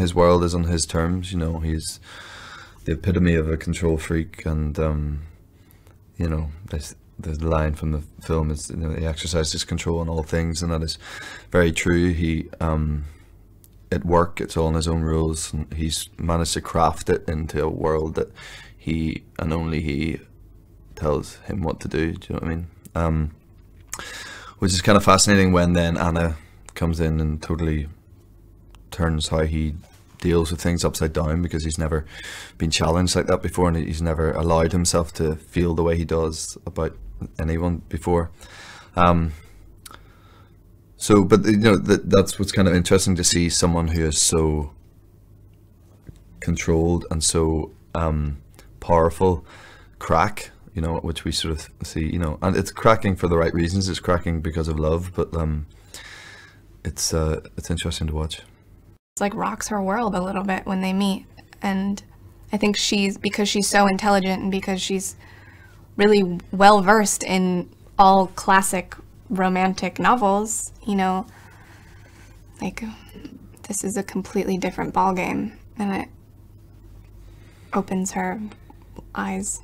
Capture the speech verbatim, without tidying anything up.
his world is on his terms. You know, he's the epitome of a control freak, and um, you know, there's the line from the film is, you know, he exercised his control on all things, and that is very true. He um, at work, it's all on his own rules, and he's managed to craft it into a world that he and only he tells him what to do. Do you know what I mean? Um, which is kind of fascinating when then Anna comes in and totally turns how he deals with things upside down, because he's never been challenged like that before, and he's never allowed himself to feel the way he does about anyone before. Um, so, but you know, that, that's what's kind of interesting, to see someone who is so controlled and so um, powerful crack, you know, which we sort of see, you know, and it's cracking for the right reasons. It's cracking because of love, but um, it's uh, it's interesting to watch. It's like rocks her world a little bit when they meet, and I think she's, because she's so intelligent and because she's really well versed in all classic romantic novels, you know, like this is a completely different ballgame, and it opens her eyes.